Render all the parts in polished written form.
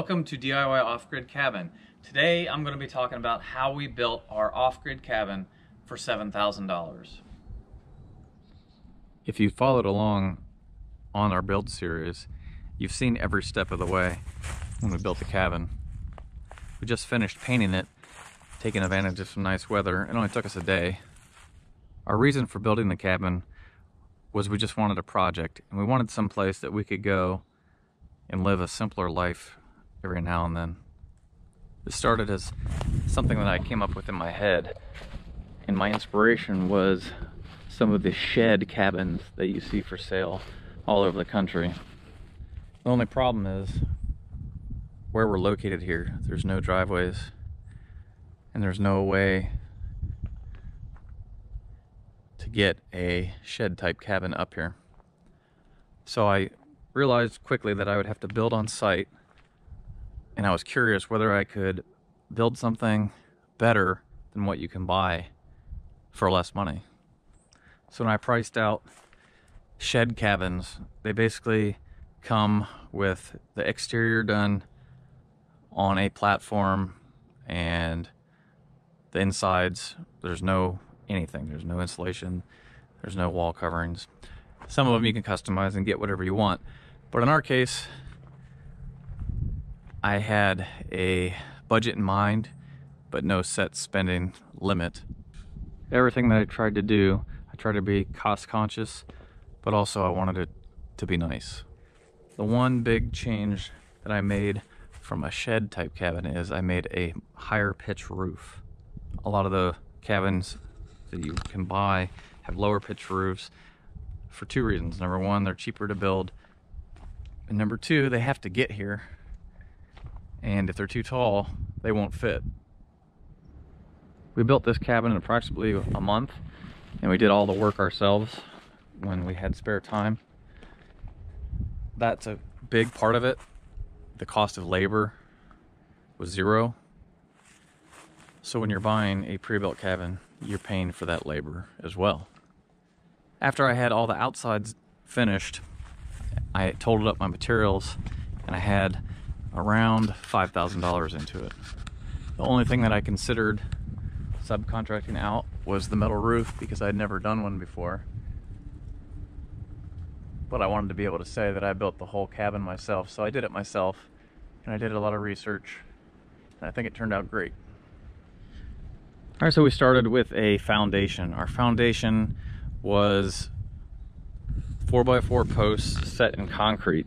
Welcome to DIY Off-Grid Cabin. Today I'm going to be talking about how we built our off-grid cabin for $7,000. If you followed along on our build series, you've seen every step of the way when we built the cabin. We just finished painting it, taking advantage of some nice weather. It only took us a day. Our reason for building the cabin was we just wanted a project, and we wanted some place that we could go and live a simpler life every now and then. This started as something that I came up with in my head, and my inspiration was some of the shed cabins that you see for sale all over the country. The only problem is where we're located here, there's no driveways and there's no way to get a shed type cabin up here. So I realized quickly that I would have to build on site, and I was curious whether I could build something better than what you can buy for less money. So when I priced out shed cabins, they basically come with the exterior done on a platform, and the insides, there's no anything. There's no insulation, there's no wall coverings. Some of them you can customize and get whatever you want, but in our case, I had a budget in mind, but no set spending limit. Everything that I tried to do, I tried to be cost conscious, but also I wanted it to be nice. The one big change that I made from a shed type cabin is I made a higher pitch roof. A lot of the cabins that you can buy have lower pitch roofs for two reasons. Number one, they're cheaper to build, and number two, they have to get here, and if they're too tall, they won't fit. We built this cabin in approximately a month, and we did all the work ourselves when we had spare time. That's a big part of it. The cost of labor was zero. So when you're buying a pre-built cabin, you're paying for that labor as well. After I had all the outsides finished, I totaled up my materials, and I had around $5,000 into it. The only thing that I considered subcontracting out was the metal roof, because I'd never done one before. But I wanted to be able to say that I built the whole cabin myself, so I did it myself, and I did a lot of research, and I think it turned out great. All right, so we started with a foundation. Our foundation was 4x4 posts set in concrete,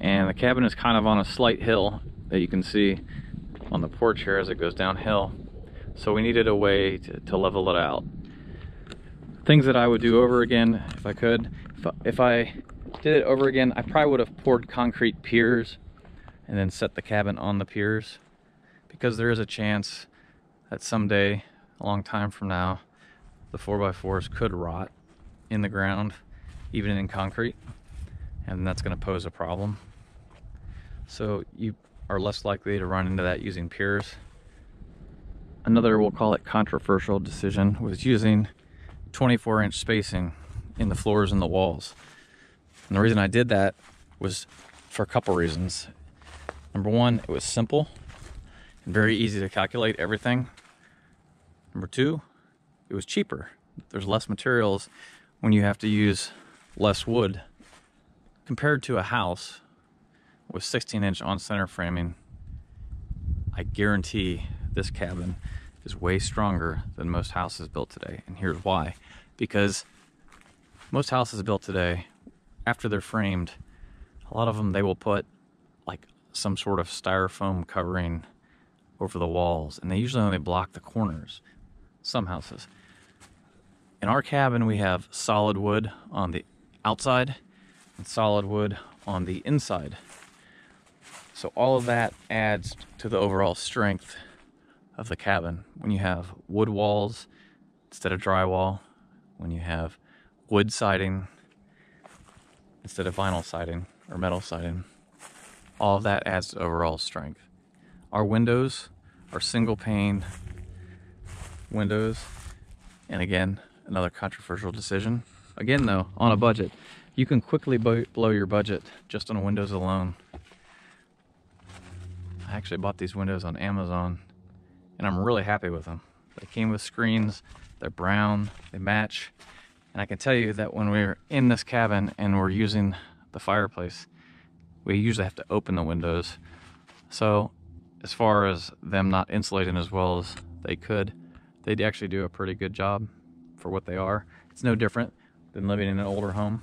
and the cabin is kind of on a slight hill that you can see on the porch here as it goes downhill, so we needed a way to level it out. Things that I would do over again if I could. If I did it over again, I probably would have poured concrete piers and then set the cabin on the piers, because there is a chance that someday, a long time from now, the 4x4s could rot in the ground, even in concrete, and that's going to pose a problem. So you are less likely to run into that using piers. Another, we'll call it controversial decision, was using 24-inch spacing in the floors and the walls. And the reason I did that was for a couple reasons. Number one, it was simple and very easy to calculate everything. Number two, it was cheaper. There's less materials when you have to use less wood compared to a house with 16-inch on-center framing. I guarantee this cabin is way stronger than most houses built today, and here's why. Because most houses built today, after they're framed, a lot of them, they will put like some sort of styrofoam covering over the walls, and they usually only block the corners, some houses. In our cabin, we have solid wood on the outside and solid wood on the inside. So all of that adds to the overall strength of the cabin. When you have wood walls instead of drywall, when you have wood siding instead of vinyl siding or metal siding, all of that adds to overall strength. Our windows are single pane windows, and again, another controversial decision. Again though, on a budget, you can quickly blow your budget just on windows alone. I actually bought these windows on Amazon and I'm really happy with them. They came with screens, they're brown, they match. And I can tell you that when we're in this cabin and we're using the fireplace, we usually have to open the windows. So as far as them not insulating as well as they could, they actually do a pretty good job for what they are. It's no different than living in an older home.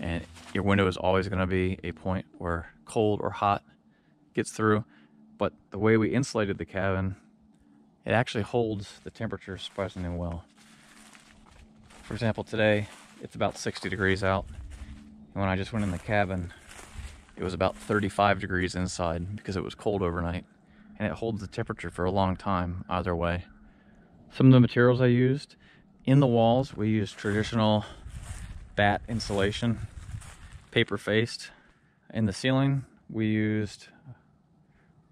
And your window is always going to be a point where cold or hot gets through. But the way we insulated the cabin, it actually holds the temperature surprisingly well. For example, today, it's about 60 degrees out. And when I just went in the cabin, it was about 35 degrees inside because it was cold overnight. And it holds the temperature for a long time either way. Some of the materials I used, in the walls, we used traditional bat insulation, paper-faced. In the ceiling, we used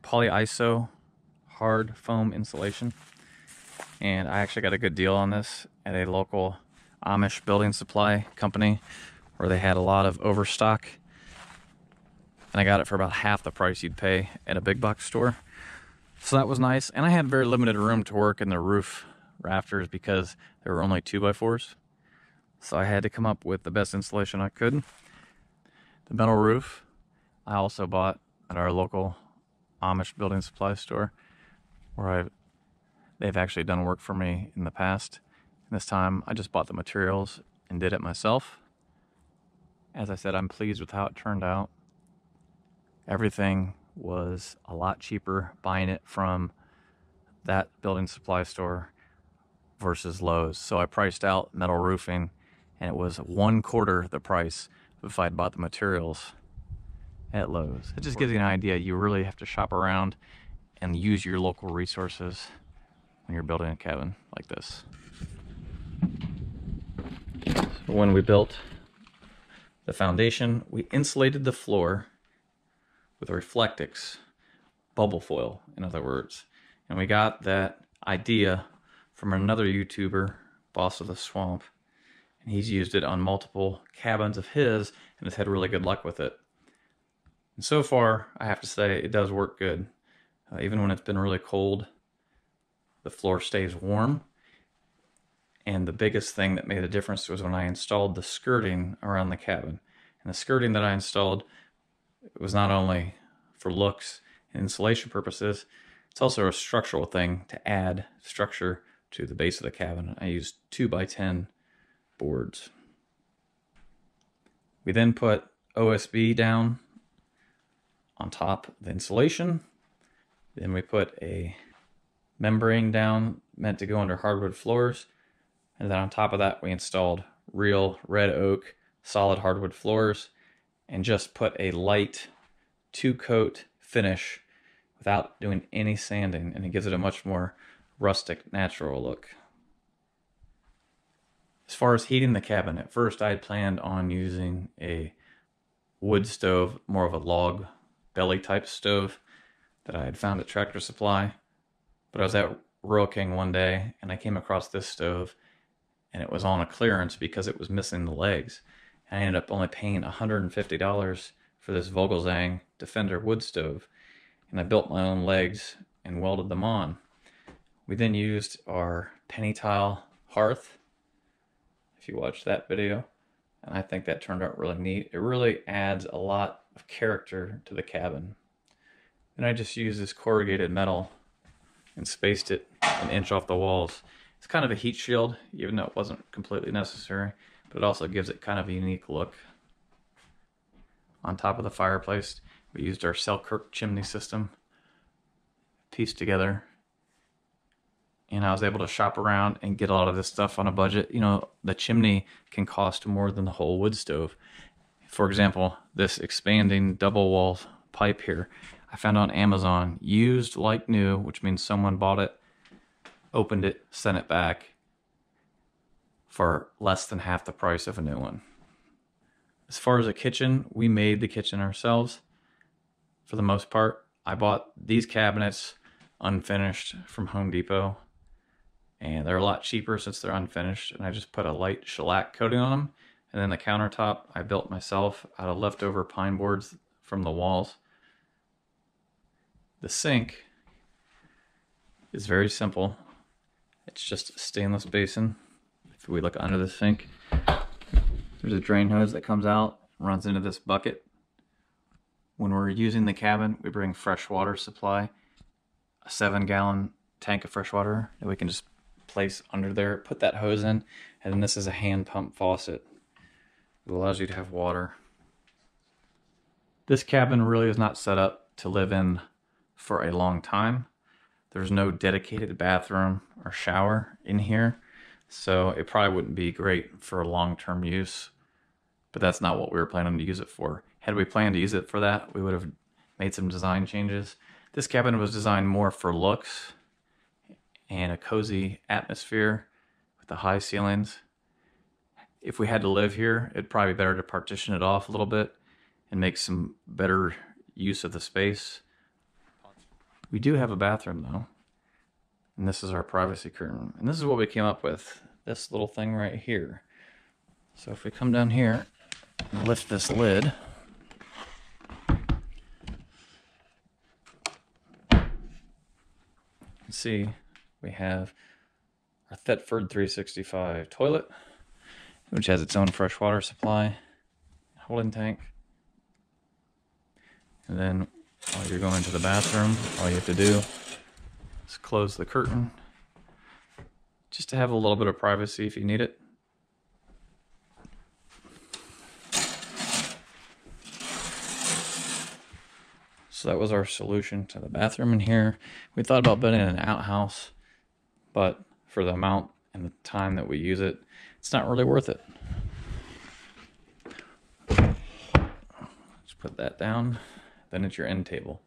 polyiso hard foam insulation. And I actually got a good deal on this at a local Amish building supply company where they had a lot of overstock, and I got it for about half the price you'd pay at a big box store. So that was nice, and I had very limited room to work in the roof rafters because there were only 2x4s, so I had to come up with the best insulation I could. The metal roof I also bought at our local Amish building supply store where they've actually done work for me in the past. This time, I just bought the materials and did it myself. As I said, I'm pleased with how it turned out. Everything was a lot cheaper buying it from that building supply store versus Lowe's. So I priced out metal roofing, and it was 1/4 the price if I'd bought the materials at Lowe's. It just gives you an idea. You really have to shop around and use your local resources when you're building a cabin like this. When we built the foundation, we insulated the floor with Reflectix bubble foil, in other words. And we got that idea from another YouTuber, Boss of the Swamp, and he's used it on multiple cabins of his and has had really good luck with it. And so far, I have to say, it does work good. Even when it's been really cold, the floor stays warm. And the biggest thing that made a difference was when I installed the skirting around the cabin. And the skirting that I installed was not only for looks and insulation purposes, it's also a structural thing to add structure to the base of the cabin. I used 2x10 boards. We then put OSB down on top of the insulation. Then we put a membrane down meant to go under hardwood floors. And then on top of that, we installed real red oak, solid hardwood floors, and just put a light 2-coat finish without doing any sanding. And it gives it a much more rustic, natural look. As far as heating the cabin, at first I had planned on using a wood stove, more of a log belly type stove that I had found at Tractor Supply. But I was at Rural King one day and I came across this stove, and it was on a clearance because it was missing the legs. I ended up only paying $150 for this Vogelzang Defender wood stove, and I built my own legs and welded them on. We then used our penny tile hearth, if you watched that video, and I think that turned out really neat. It really adds a lot of character to the cabin. Then I just used this corrugated metal and spaced it an inch off the walls. It's kind of a heat shield, even though it wasn't completely necessary, but it also gives it kind of a unique look. On top of the fireplace, we used our Selkirk chimney system pieced together. And I was able to shop around and get a lot of this stuff on a budget. You know, the chimney can cost more than the whole wood stove. For example, this expanding double wall pipe here, I found on Amazon, used like new, which means someone bought it, opened it, sent it back for less than half the price of a new one. As far as a kitchen, we made the kitchen ourselves for the most part. I bought these cabinets unfinished from Home Depot, and they're a lot cheaper since they're unfinished, and I just put a light shellac coating on them. And then the countertop I built myself out of leftover pine boards from the walls. The sink is very simple. It's just a stainless basin. If we look under the sink, there's a drain hose that comes out, runs into this bucket. When we're using the cabin, we bring fresh water supply, a 7-gallon tank of fresh water that we can just place under there, put that hose in, and then this is a hand pump faucet. It allows you to have water. This cabin really is not set up to live in for a long time. There's no dedicated bathroom or shower in here, so it probably wouldn't be great for long-term use, but that's not what we were planning to use it for. Had we planned to use it for that, we would have made some design changes. This cabin was designed more for looks and a cozy atmosphere with the high ceilings. If we had to live here, it'd probably be better to partition it off a little bit and make some better use of the space. We do have a bathroom though, and this is our privacy curtain. And this is what we came up with, this little thing right here. So if we come down here and lift this lid, you can see we have our Thetford 365 toilet, which has its own fresh water supply, holding tank. And then while you're going to the bathroom, all you have to do is close the curtain just to have a little bit of privacy if you need it. So that was our solution to the bathroom in here. We thought about building an outhouse, but for the amount and the time that we use it, it's not really worth it. Just put that down. Then it's your end table.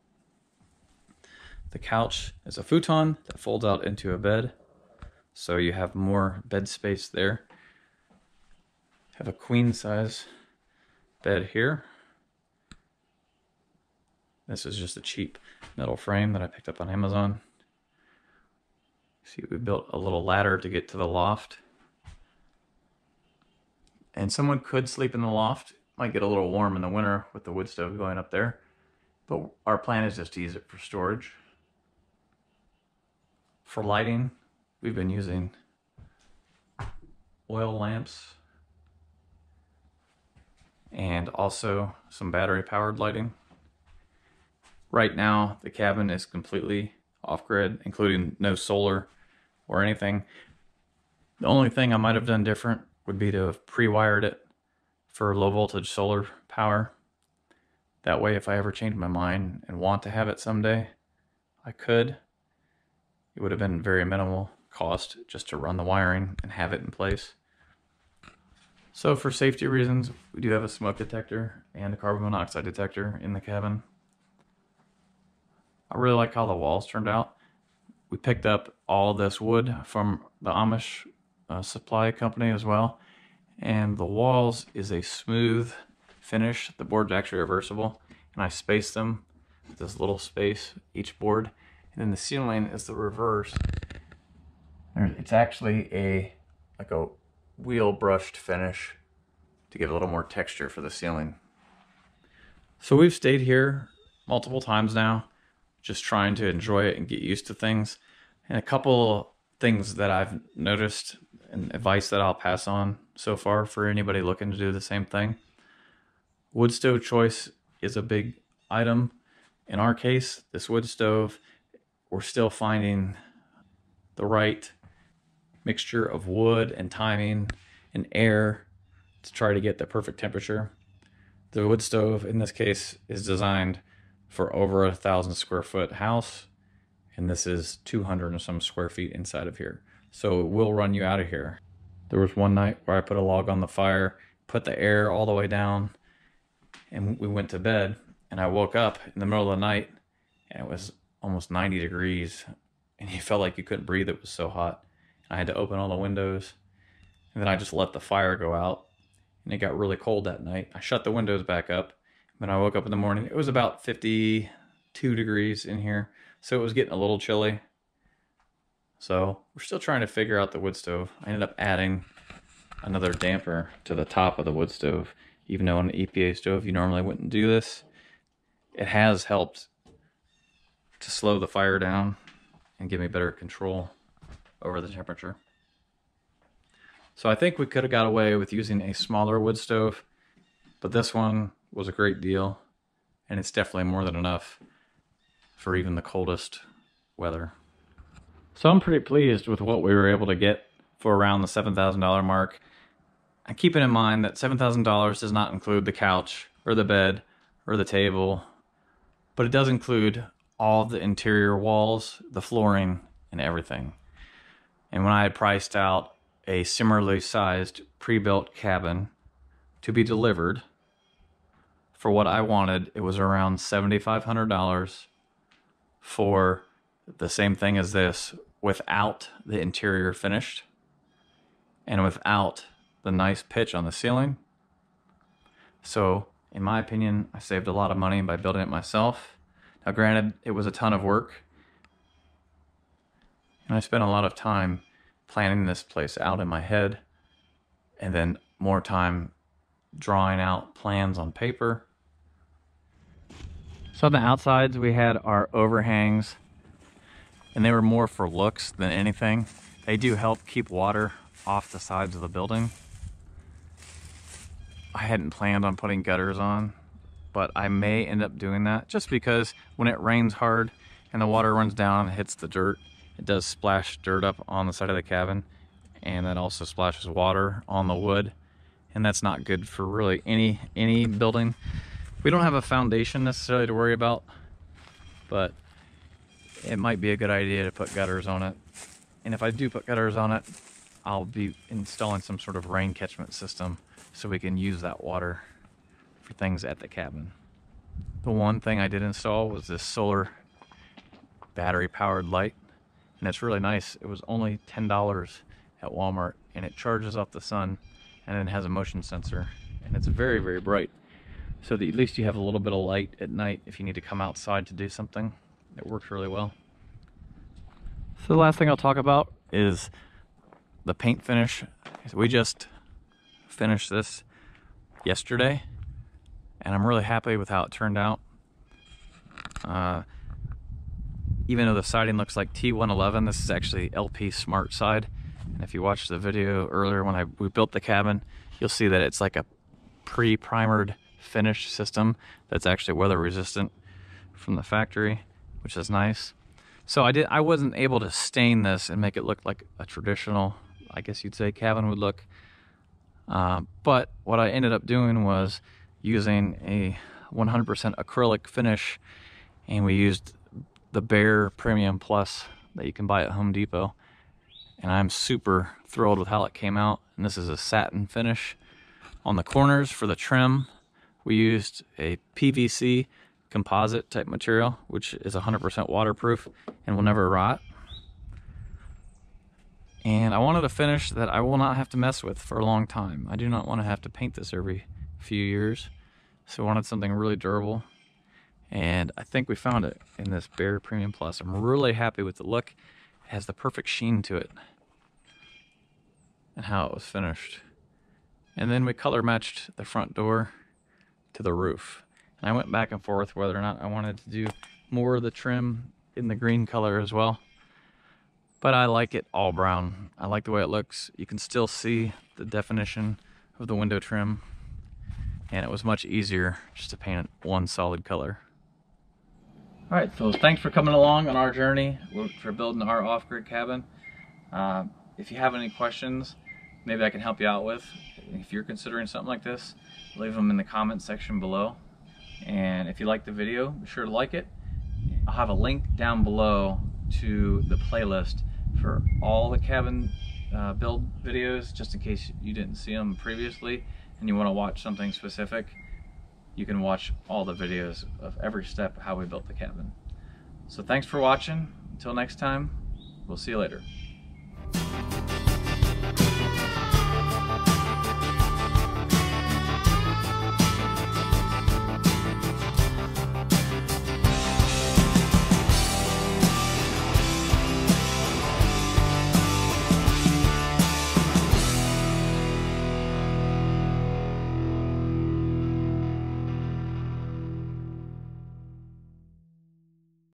The couch is a futon that folds out into a bed, so you have more bed space there. Have a queen size bed here. This is just a cheap metal frame that I picked up on Amazon. See, we built a little ladder to get to the loft. And someone could sleep in the loft. Might get a little warm in the winter with the wood stove going up there. But our plan is just to use it for storage. For lighting, we've been using oil lamps and also some battery-powered lighting. Right now, the cabin is completely off-grid, including no solar or anything. The only thing I might have done different would be to have pre-wired it for low-voltage solar power. That way, if I ever change my mind and want to have it someday, I could. It would have been very minimal cost just to run the wiring and have it in place. So for safety reasons, we do have a smoke detector and a carbon monoxide detector in the cabin. I really like how the walls turned out. We picked up all this wood from the Amish supply company as well. And the walls is a smooth finish. The board's actually reversible, and I spaced them with this little space each board. And then the ceiling is the reverse. It's actually like a wheel brushed finish to give a little more texture for the ceiling. So we've stayed here multiple times now, just trying to enjoy it and get used to things. And a couple things that I've noticed and advice that I'll pass on so far for anybody looking to do the same thing. Wood stove choice is a big item. In our case, this wood stove, we're still finding the right mixture of wood and timing and air to try to get the perfect temperature. The wood stove in this case is designed for over 1,000 square foot house, and this is 200 and some square feet inside of here. So it will run you out of here. There was one night where I put a log on the fire, put the air all the way down, and we went to bed, and I woke up in the middle of the night, and it was almost 90 degrees, and you felt like you couldn't breathe. It was so hot. And I had to open all the windows, and then I just let the fire go out, and it got really cold that night. I shut the windows back up. When I woke up in the morning, it was about 52 degrees in here, so it was getting a little chilly. So we're still trying to figure out the wood stove. I ended up adding another damper to the top of the wood stove. Even though on an EPA stove, you normally wouldn't do this. It has helped to slow the fire down and give me better control over the temperature. So I think we could have got away with using a smaller wood stove, but this one was a great deal, and it's definitely more than enough for even the coldest weather. So I'm pretty pleased with what we were able to get for around the $7,000 mark. And keeping in mind that $7,000 does not include the couch or the bed or the table, but it does include all the interior walls, the flooring, and everything. And when I had priced out a similarly sized pre-built cabin to be delivered for what I wanted, it was around $7,500 for the same thing as this, without the interior finished and without the nice pitch on the ceiling. So in my opinion, I saved a lot of money by building it myself. Now granted, it was a ton of work, and I spent a lot of time planning this place out in my head, and then more time drawing out plans on paper. So on the outsides, we had our overhangs, and they were more for looks than anything. They do help keep water off the sides of the building. I hadn't planned on putting gutters on, but I may end up doing that just because when it rains hard and the water runs down and hits the dirt, it does splash dirt up on the side of the cabin, and that also splashes water on the wood, and that's not good for really any building. We don't have a foundation necessarily to worry about, but it might be a good idea to put gutters on it. And if I do put gutters on it, I'll be installing some sort of rain catchment system so we can use that water for things at the cabin. The one thing I did install was this solar battery-powered light. And it's really nice. It was only $10 at Walmart, and it charges off the sun, and it has a motion sensor, and it's very, very bright. So that at least you have a little bit of light at night if you need to come outside to do something. It works really well. So the last thing I'll talk about is the paint finish. So we just finished this yesterday, and I'm really happy with how it turned out. Even though the siding looks like T111, this is actually LP Smart Side. And if you watched the video earlier when we built the cabin, you'll see that it's like a pre-primered finish system that's actually weather resistant from the factory, which is nice. So I wasn't able to stain this and make it look like a traditional, I guess you'd say, cabin would look. But what I ended up doing was using a 100% acrylic finish, and we used the Behr Premium Plus that you can buy at Home Depot. And I'm super thrilled with how it came out. And this is a satin finish. On the corners for the trim, we used a PVC composite type material, which is 100% waterproof and will never rot. And I wanted a finish that I will not have to mess with for a long time. I do not want to have to paint this every few years. So I wanted something really durable. And I think we found it in this Behr Premium Plus. I'm really happy with the look. It has the perfect sheen to it and how it was finished. And then we color matched the front door to the roof. And I went back and forth whether or not I wanted to do more of the trim in the green color as well. But I like it all brown. I like the way it looks. You can still see the definition of the window trim. And it was much easier just to paint it one solid color. All right, so thanks for coming along on our journey for building our off-grid cabin. If you have any questions, maybe I can help you out with. If you're considering something like this, leave them in the comment section below. And if you like the video, be sure to like it. I'll have a link down below to the playlist for all the cabin build videos, just in case you didn't see them previously and you want to watch something specific. You can watch all the videos of every step of how we built the cabin. So thanks for watching. Until next time, we'll see you later.